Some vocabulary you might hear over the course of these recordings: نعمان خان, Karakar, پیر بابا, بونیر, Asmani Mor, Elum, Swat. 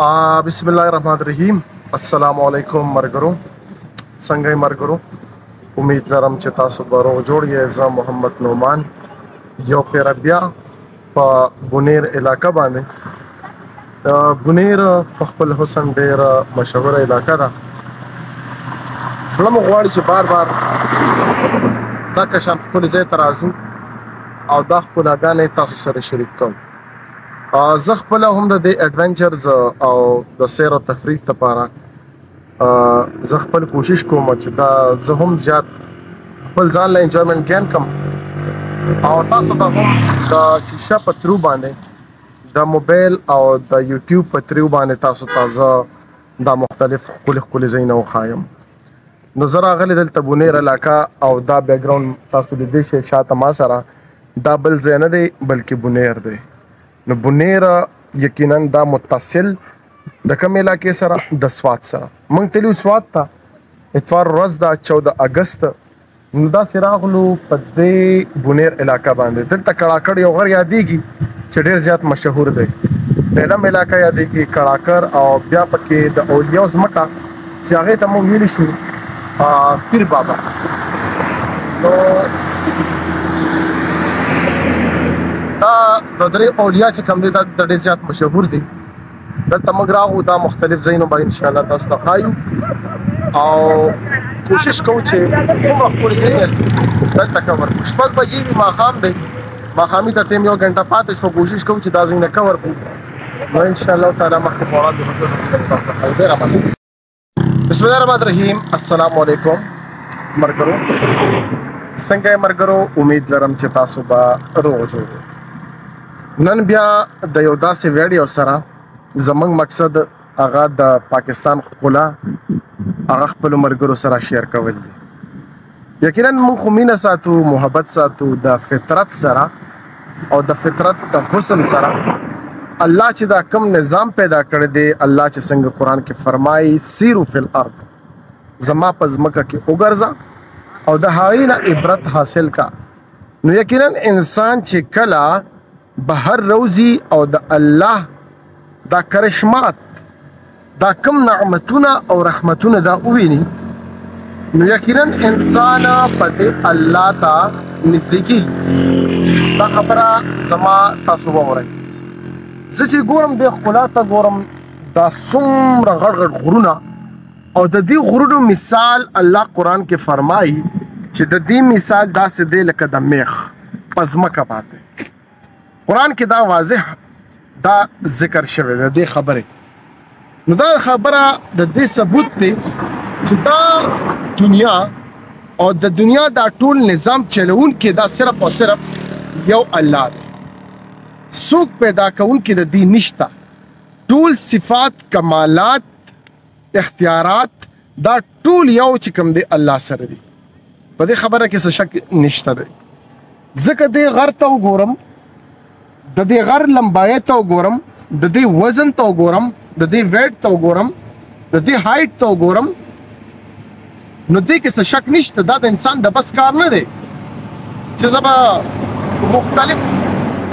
बिस्मिल्लाहिर्रहमानिर्रहीम अस्सलामुअलैकुम मरगरो संगई मरगरो उम्मीद नरम चता सुबरो जोड़ी एज़ा मोहम्मद नोमान यो पेरबिया पा बुनेर इलाका बाने बुनेर पखपल हुसन डेर मशहूर इलाका दा فلمو غواړي چې بار بار دا کشان ښکلي ځای ته راځو او دا ښکلاګانې تاسو سره شریک کوم. زه خپله هم د دې ایډونچرز او د سیر او تفریح لپاره زه خپل کوشش کوم چې دا زه هم زیات خپل ځان له انجویمنټ ګین کړم او تاسو ته هم د شیشه په ترو باندې د موبایل او د یوټیوب په ترو باندې تاسو تازه دا مختلف ښکلي ځایونه وښایم. نو زه راغلی دلته بونیر علاقه او دا بیک ګراوند تاسو د دې شی شاته ما سره دا بل ځای نه دی بلکې بونیر دی. نو بونیر یقینا دا متصل د کوم علاقې سره د سوات سره موږ تلو سوات ته اتوار ورځ دا 14 اګست. نو دا سراغلو په دې بونیر علاقه باندې دلته کړاکړ یو غر یادېږي چې ډېر زیات مشهور دی. دلم علاقه یادېږي کړاکر او بیا پکې د اولیاو ځمکه چې هغې ته موږ ویلي شو پیر بابا. نو دا د درې اولیا چې کوم دي دا ډېر زیات مشهور دي. دلته موږ راغو دا مختلف ځایونه به انشاءالله تاسو ته ښایو او کوشش کوو چې څومره ښکلي ځایونه دلته کور کړو. شپږ بجې وي ماښام دی، ماښامي ته ټایم یو ګنټه پاتې شو. کوشش کوو چې دا ځایونه کور کړو نو انشاءالله تعالی مخکې په وړاندې به تاسو ته ښایو. ډېر مننه. بسم الله الرحمن الرحیم. السلام علیکم مرګرو څنګه مرګرو امید لرم چې تاسو به روغ جوړ. نن بیا د یو داسې ویډیو سره زموږ مقصد هغه د پاکستان ښکلا هغه خپلو مرګرو سره شیر کول دي. یقینا موږ خو مینه ساتو، محبت ساتو د فطرت سره او د فطرت د حسن سره. الله چې دا کم نظام پیدا کړی دی، الله چې څنګه قرآن کې فرمایي سیرو فی الارض زما په ځمکه کې وګرځه او د هغې نه عبرت حاصل کا. نو یقینا انسان چې کله بهر روزي او د الله دا کرشمات دا کم نعمتونه او رحمتونه دا وویني نو یقینا انسان په دې الله ته نږدې کېږي. دا خبره زما تاسو واورئ. زه چې ګورم دې ښکلا ته ګورم دا څومره غټ غټ غرونه او د دې غرونو مثال الله قرآن کې فرمایي چې د دې مثال داسې دی لکه د میخ په ځمکه باندې. قرآن کې دا واضح دا ذکر شوی د دې خبرې. نو دا خبره د دې ثبوت دی چې دا دنیا او د دنیا دا ټول نظام چلون کې دا صرف او صرف یو الله دی. څوک پیدا کوونکي د دې نشته. ټول صفات کمالات اختیارات دا ټول یو چې کوم دی الله سره دی. په دې خبره کې څه شک نشته دی. ځکه دې غر ته وګورم، د دې غر لمبایي ته وګورم، د دې وزن ته وګورم، د دې ویټ ته وګورم، د دې هایټ ته وګورم، نو دې کې څه شک نشته. دا د انسان د بس کار نه دی چې زه به مختلف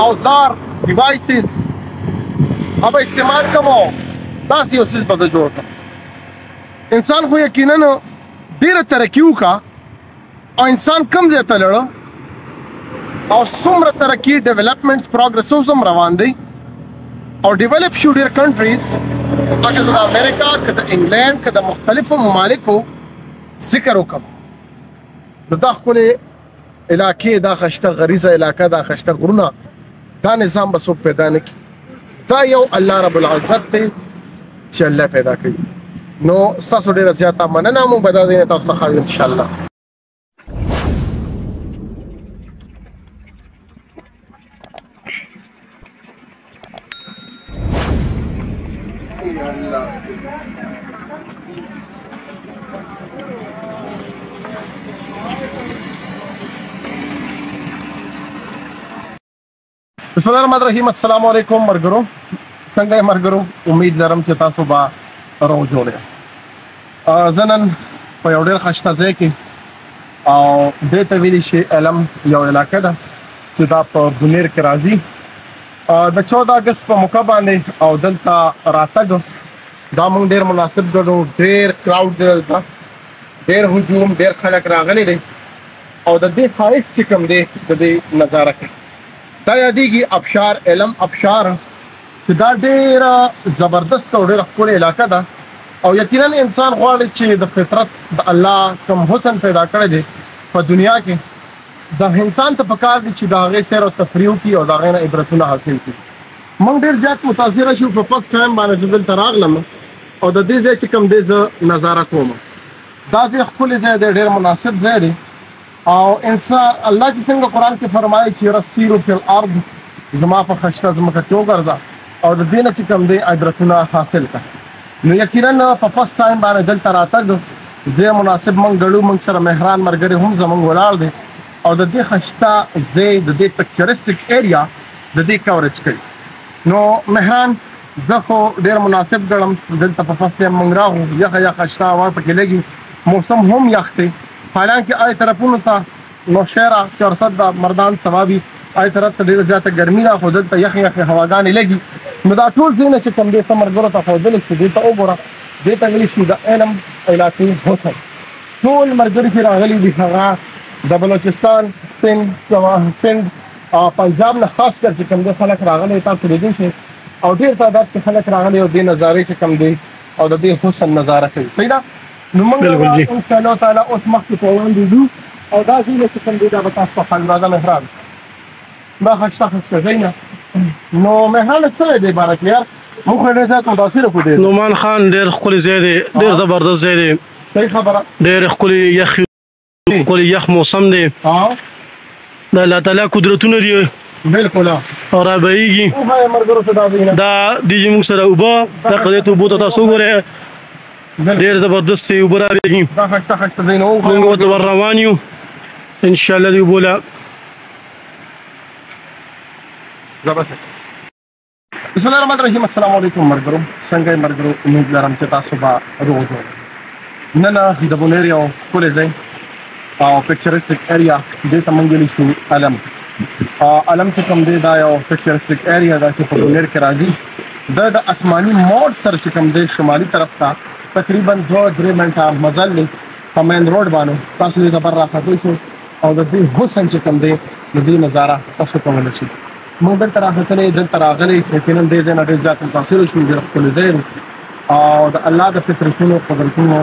اوزار ډیوایسز هغه استعمال کوو داسې یو څیز به زه جوړ کړم. انسان خو یقینا ډېره ترقي وکړه او انسان کم ځای ته لاړه او څومره ترقي ډیولپمنټس پروګرس اوس هم روان دی او ډیولپ شو ډېر کنټریز. هغه د امریکا که د انګلینډ که د مختلفو ممالکو ذکر وکړم. نو دا ښکلې علاقې دا خشته غریزه علاقه دا خشته غرونه دا نظام به څوک پیدا نه کړي. دا یو الله رب العزت دی چې الله پیدا کوي. نو ستاسو ډېره زیاته مننه. موږ به دا ځای نه تاسو ته ښایو انشاءالله. بسم الله الرحمن الرحیم. السلام علیکم مرګرو څنګه مرګرو امید لرم چې تاسو به روغ جوړ یاست. زه نن په یو ډېر ښایسته ځای کې او دې ته ویلی شي علم یو علاقه ده چې دا په بونیر کې راځي د 14 اګست په موقع باندې او دلته راتګ دا مونږ ډیر مناسب ګڼو. ډیر کلاود دلته ډیر هجوم ډیر خلک راغلي دي او د دې خاص چې کوم دی د دې نظاره کې دا یادېږي ابشار علم ابشار چې دا ډیر زبردست او ډیر ښکلی علاقه ده او یقینا انسان غواړي چې د فطرت د الله کوم حسن پیدا کړی دی په دنیا کې. دا انسان ته پکار دي چې دا غي سیر او تفریح کی او دا غي نه عبرتونه حاصل کی. من ډیر ځات متاثر شو په فرست ټایم باندې دل تراغلم او د دې ځای چې کم دې نظاره کوم دا ځای خپل ځای ډیر مناسب ځای دی او انسان الله چې څنګه قران کې فرمایي چې رسیرو فی الارض زما په خشته زما کې وګرځا او د دې نه چې کم دې عبرتونه حاصل کړه. نو یقینا په فرست ټایم باندې دل تراتګ دې مناسب من ګړو من سره مهران مرګره هم زمون ولاړ دي او د دې خشته زید د دې پکچرستیک ایریا د دې کورج کوي. نو مهران زه خو ډیر مناسب ګڼم دلته په فصل مونږ راغو یا خشته ور پکې لګي موسم هم یختې حالانکه آی طرفونو ته نو شهره 400 د مردان ثوابي آی طرف ته ډیر زیاته ګرمي را خو دلته یخې هواګانې لګي. نو دا ټول ځینې چې کوم دې سمرګرو ته خو دلته دې ته وګوره دې ته انګلیش د علم علاقې هوسه ټول مرګري چې راغلي دي هغه د بلوچستان سند او پنجاب نه خاص کر چې کوم د خلک راغلي تاسو لیدل شي او ډیر تعداد کې خلک راغلي او د نظاره چې کوم دی او د دې حسن نظاره کوي. صحیح ده. نو موږ ان شاء الله تعالی اوس مخکې په وړاندې ځو او دا ځینې چې کوم دی دا به تاسو په خلګرازه مهران دا خشته خسته ځای نه. نو مهران څه دی باره کې یار موږ ډېر زیات متاثره کو دی. نعمان خان ډېر ښکلی ځای دی ډېر زبردست ځای دی. صحیح خبره. ډېر ښکلی یخ کولی یخ موسم دی دا الله تعالی قدرتونه دی بالکل او رابعیږي دا دیږي موږ سره اوبه دا قدرت اوبو ته تاسو ګورئ ډېر زبردست دی اوبه رابعیږي موږ ورته ور روان یو انشاءالله دی اوبو له بسم الله الرحمن الرحیم. السلام علیکم مرګرو څنګه یې مرګرو امید لرم چې تاسو به روغ یاست. نن د بونیر یو ښکلی ځای او پکچرستیک ایریا دې ته مونږ ویلی شو علم علم چې کوم دی دا یو پکچرستیک ایریا دا چې په بونیر کې راځي دا د آسماني موډ سره چې کوم دی شمالي طرف ته تقریبا 2-3 منټه مزل په مین روډ باندې تاسو دې ته برا خاطر شو او د دې حسن چې کوم دی د دې نظاره تاسو ته ویلی شي. موږ دلته راغلي دلته راغلي یقینا دې ځای نه ډېر زیات متاثر شو ډېر ښکلی ځای او د الله د فطرتونو قدرتونو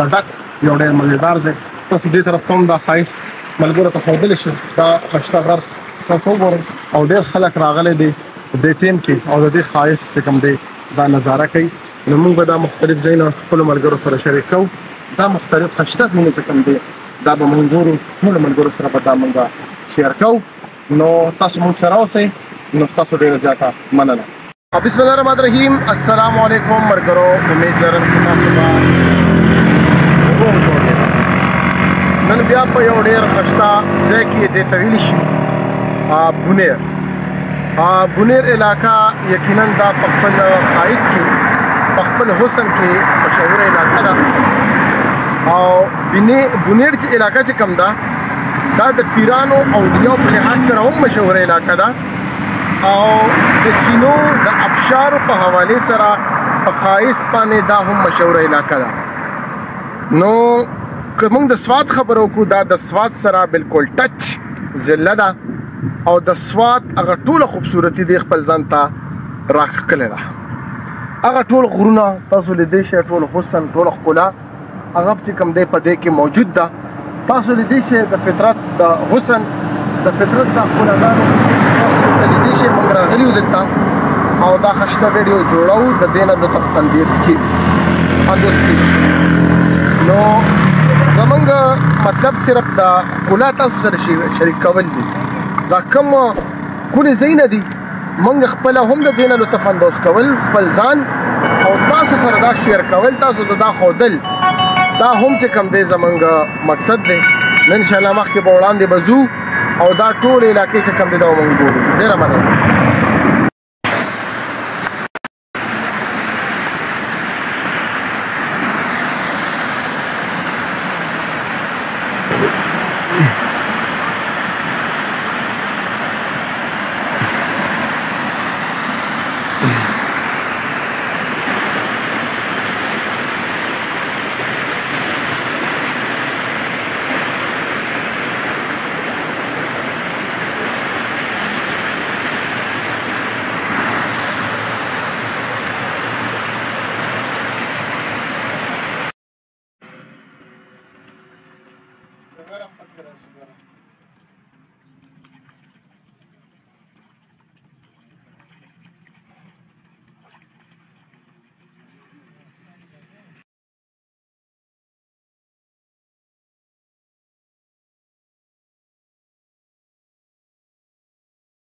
نه ډک یو ډېر مزیدار ځای تاسو دې طرف ته هم دا ښایست ملګرو ته ښودلی شي. دا خشته غر تاسو وګورئ او ډېر خلک راغلی دي دې ټیم کې او د دې ښایست چې کوم دی دا نظاره کوي. نو موږ به دا مختلف ځای نه خپلو ملګرو سره شریک کوو دا مختلف خشته ځایونه چې کوم دی دا به موږ ګورو ټولو ملګرو سره به دا موږ شیر کوو. نو تاسو موږ سره اوسئ نو ستاسو ډېره زیاته مننه. بسم الله الرحمن الرحیم. السلام علیکم ملګرو امید لرم چې تاسو به نن بیا په یو ډېر خشته ځای کې دې ته ویلی شي بونیر. بونیر علاقه یقینا دا په خپل ښایست کې په خپل حسن کې مشهوره علاقه ده او بونیر چې علاقه چې کوم ده دا د پیرانو او اولیاو په لحاظ سره هم مشهوره علاقه ده او د چینو د ابشارو په حواله سره په ښایست باندې دا هم مشهوره علاقه ده. نو که موږ د سوات خبرو کو دا د سوات سره بالکل ټچ ضلع ده او د سوات هغه ټوله خوبصورتي دی خپل ځان ته راښکلې ده. هغه ټول غرونه تاسو لیدی شئ ټول حسن ټول ښکلا هغه چې کوم دی په دې کې موجود ده تاسو لیدی شئ د فطرت د حسن د فطرت د ښکلاګانو تاسو لیدی شئ. موږ راغلي یو دلته او دا خشته ویډیو جوړو د دې نه لطف اندیز کې. نو زمونږ مطلب صرف د ښکلا تاسو سره شریک کول دي دا کوم ښکلي ځایونه دي موږ خپله هم د دې نه لطف اندوز کول خپل ځان او تاسو سره دا شیر کول تاسو ته دا ښودل دا هم چې کوم دی زمونږ مقصد دی. نو انشاءالله مخکې به وړاندې به ځو او دا ټولې علاقې چې کوم دی دا به موږ ګورو. ډېره مننه.